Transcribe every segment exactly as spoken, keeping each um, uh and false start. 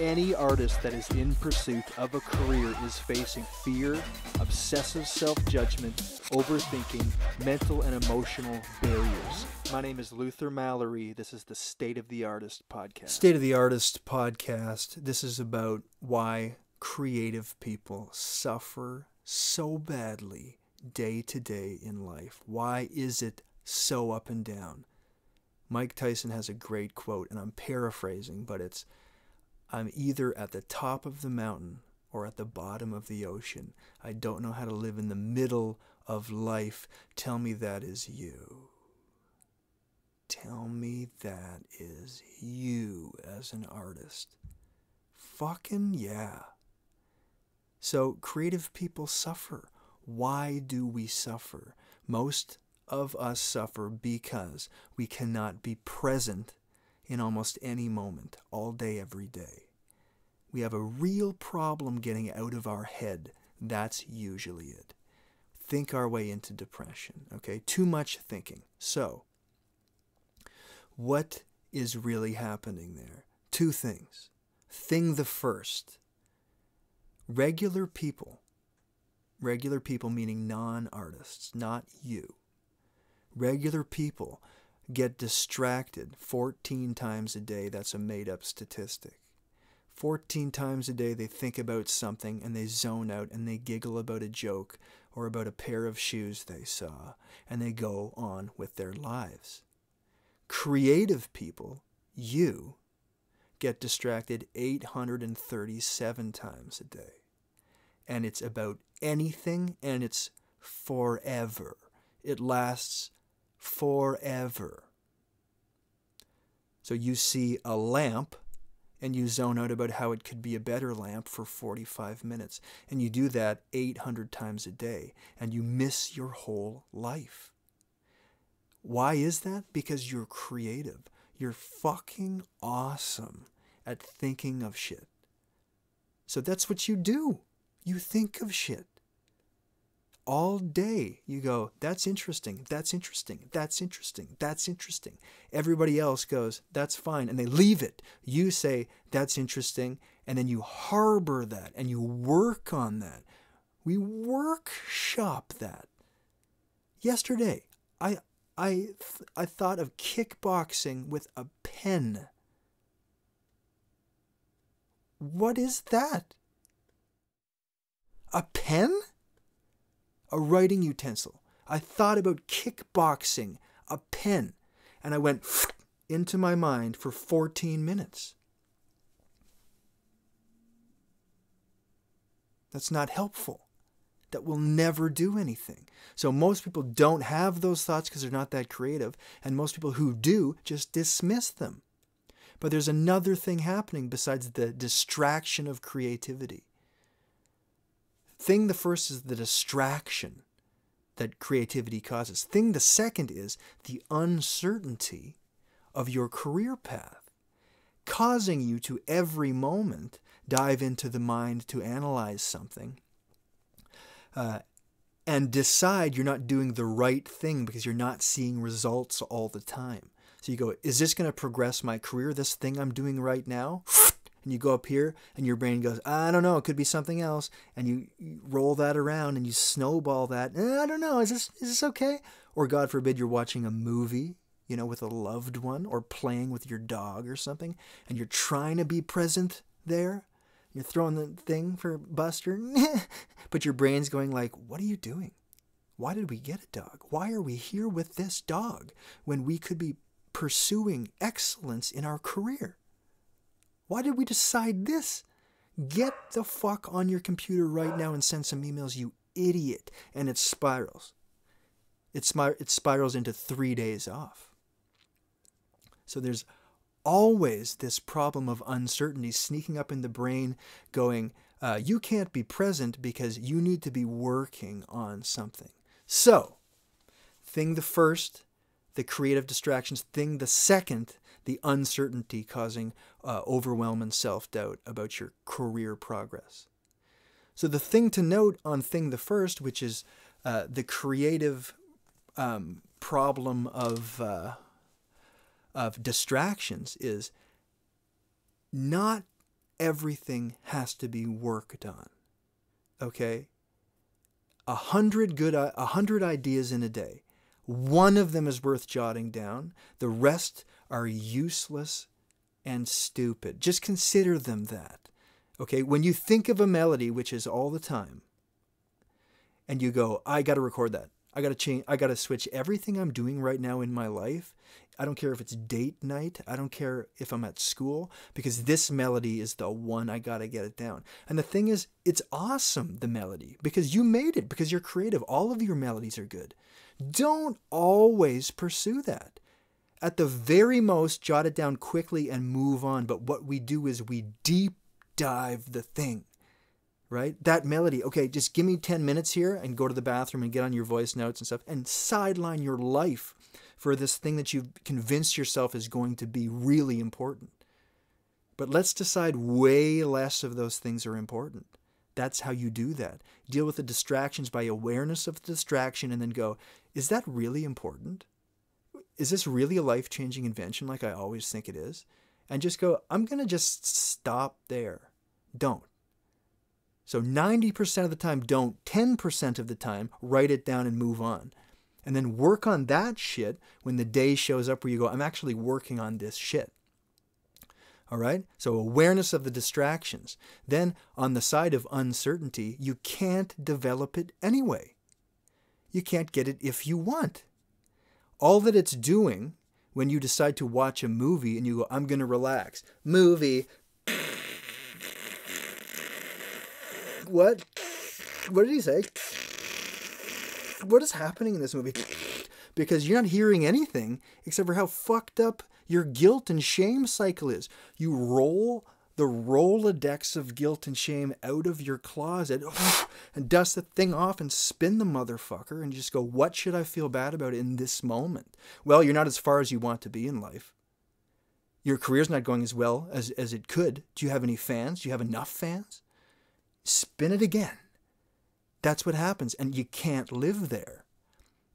Any artist that is in pursuit of a career is facing fear, obsessive self-judgment, overthinking, mental and emotional barriers. My name is Luther Mallory. This is the State of the Artist Podcast. State of the Artist Podcast. This is about why creative people suffer so badly day to day in life. Why is it so up and down? Mike Tyson has a great quote, and I'm paraphrasing, but it's, "I'm either at the top of the mountain or at the bottom of the ocean. I don't know how to live in the middle of life. Tell me that is you. Tell me that is you as an artist." Fucking yeah. So creative people suffer. Why do we suffer? Most of us suffer because we cannot be present in almost any moment, all day, every day. We have a real problem getting out of our head. That's usually it. Think our way into depression, okay? Too much thinking. So, what is really happening there? Two things. Thing the first. Regular people, regular people meaning non-artists, not you. Regular people get distracted fourteen times a day. That's a made-up statistic. fourteen times a day they think about something and they zone out and they giggle about a joke or about a pair of shoes they saw and they go on with their lives. Creative people, you, get distracted eight hundred thirty-seven times a day. And it's about anything and it's forever. It lasts forever. So you see a lamp and you zone out about how it could be a better lamp for forty-five minutes. And you do that eight hundred times a day and you miss your whole life. Why is that? Because you're creative. You're fucking awesome at thinking of shit. So that's what you do. You think of shit. All day you go, "That's interesting, that's interesting, that's interesting, that's interesting." Everybody else goes, "That's fine," and they leave it. You say, "That's interesting," and then you harbor that, and you work on that. We workshop that. Yesterday, I, I, th I thought of kickboxing with a pen. What is that? A pen? A writing utensil. I thought about kickboxing, a pen, and I went into my mind for fourteen minutes. That's not helpful. That will never do anything. So most people don't have those thoughts because they're not that creative, and most people who do just dismiss them. But there's another thing happening besides the distraction of creativity. Thing the first is the distraction that creativity causes. Thing the second is the uncertainty of your career path, causing you to every moment dive into the mind to analyze something uh, and decide you're not doing the right thing because you're not seeing results all the time. So you go, "Is this going to progress my career, this thing I'm doing right now?" And you go up here and your brain goes, "I don't know, it could be something else." And you, you roll that around and you snowball that. Eh, I don't know, is this, is this okay? Or God forbid you're watching a movie, you know, with a loved one or playing with your dog or something. And you're trying to be present there. You're throwing the thing for Buster. But your brain's going like, "What are you doing? Why did we get a dog? Why are we here with this dog when we could be pursuing excellence in our career? Why did we decide this?" Get the fuck on your computer right now and send some emails, you idiot. And it spirals. It, spir it spirals into three days off. So there's always this problem of uncertainty sneaking up in the brain going, uh, you can't be present because you need to be working on something. So, thing the first, the creative distractions. Thing the second, the uncertainty causing uh, overwhelm and self-doubt about your career progress. So the thing to note on thing the first, which is uh, the creative um, problem of, uh, of distractions, is not everything has to be worked on. Okay? A hundred good, a hundred ideas in a day. One of them is worth jotting down. The rest are useless and stupid. Just consider them that. Okay? When you think of a melody, which is all the time, and you go, I got to record that. I got to change. I got to switch everything I'm doing right now in my life. I don't care if it's date night. I don't care if I'm at school, because this melody is the one I got to get it down. And the thing is, it's awesome, the melody, because you made it, because you're creative. All of your melodies are good. Don't always pursue that. At the very most, jot it down quickly and move on. But what we do is we deep dive the thing. Right? That melody. Okay, just give me ten minutes here and go to the bathroom and get on your voice notes and stuff and sideline your life for this thing that you've convinced yourself is going to be really important. But let's decide way less of those things are important. That's how you do that. Deal with the distractions by awareness of the distraction and then go, is that really important? Is this really a life-changing invention like I always think it is? And just go, I'm going to just stop there. Don't. So ninety percent of the time, don't. ten percent of the time, write it down and move on. And then work on that shit when the day shows up where you go, I'm actually working on this shit. All right? So awareness of the distractions. Then on the side of uncertainty, you can't develop it anyway. You can't get it if you want. All that it's doing when you decide to watch a movie and you go, I'm going to relax. Movie. What? What did he say? What is happening in this movie? Because you're not hearing anything except for how fucked up your guilt and shame cycle is. You roll the Rolodex of guilt and shame out of your closet and dust the thing off and spin the motherfucker and just go, what should I feel bad about in this moment? Well, you're not as far as you want to be in life. Your career's not going as well as, as it could. Do you have any fans? Do you have enough fans? Spin it again. That's what happens. And you can't live there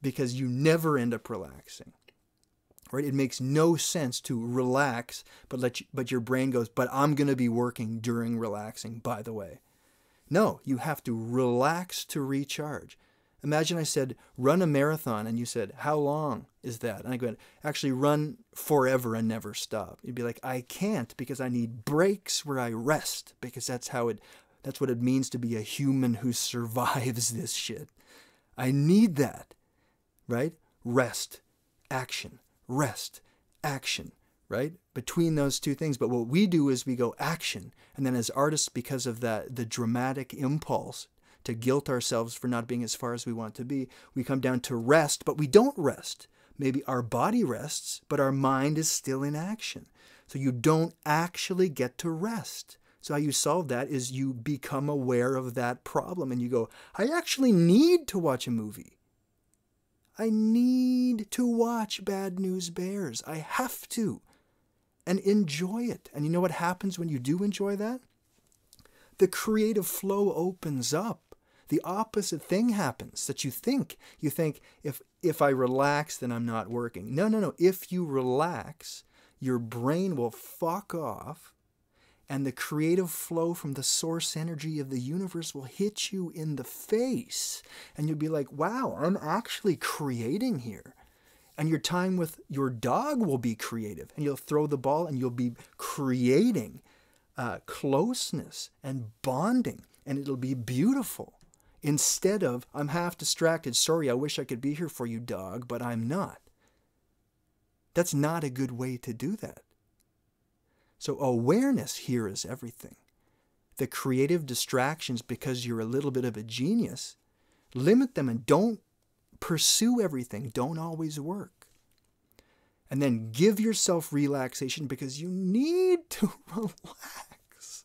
because you never end up relaxing. Right? It makes no sense to relax, but let you, but your brain goes, but I'm going to be working during relaxing, by the way. No, you have to relax to recharge. Imagine I said, run a marathon, and you said, how long is that? And I go, actually run forever and never stop. You'd be like, I can't, because I need breaks where I rest, because that's how it... That's what it means to be a human who survives this shit. I need that, right? Rest, action, rest, action, right? Between those two things. But what we do is we go action. And then as artists, because of that, the dramatic impulse to guilt ourselves for not being as far as we want to be, we come down to rest, but we don't rest. Maybe our body rests, but our mind is still in action. So you don't actually get to rest. So how you solve that is you become aware of that problem and you go, I actually need to watch a movie. I need to watch Bad News Bears. I have to. And enjoy it. And you know what happens when you do enjoy that? The creative flow opens up. The opposite thing happens that you think. You think, if, if I relax, then I'm not working. No, no, no. If you relax, your brain will fuck off. And the creative flow from the source energy of the universe will hit you in the face. And you'll be like, wow, I'm actually creating here. And your time with your dog will be creative. And you'll throw the ball and you'll be creating uh, closeness and bonding. And it'll be beautiful. Instead of, I'm half distracted. Sorry, I wish I could be here for you, dog, but I'm not. That's not a good way to do that. So awareness here is everything. The creative distractions, because you're a little bit of a genius, limit them and don't pursue everything. Don't always work. And then give yourself relaxation because you need to relax.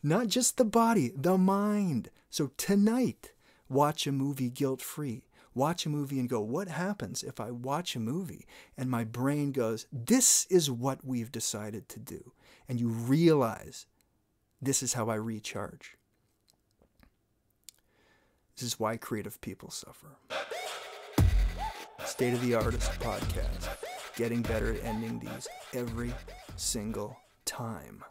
Not just the body, the mind. So tonight, watch a movie guilt-free. Watch a movie and go, what happens if I watch a movie and my brain goes, this is what we've decided to do. And you realize, this is how I recharge. This is why creative people suffer. State of the Artist Podcast. Getting better at ending these every single time.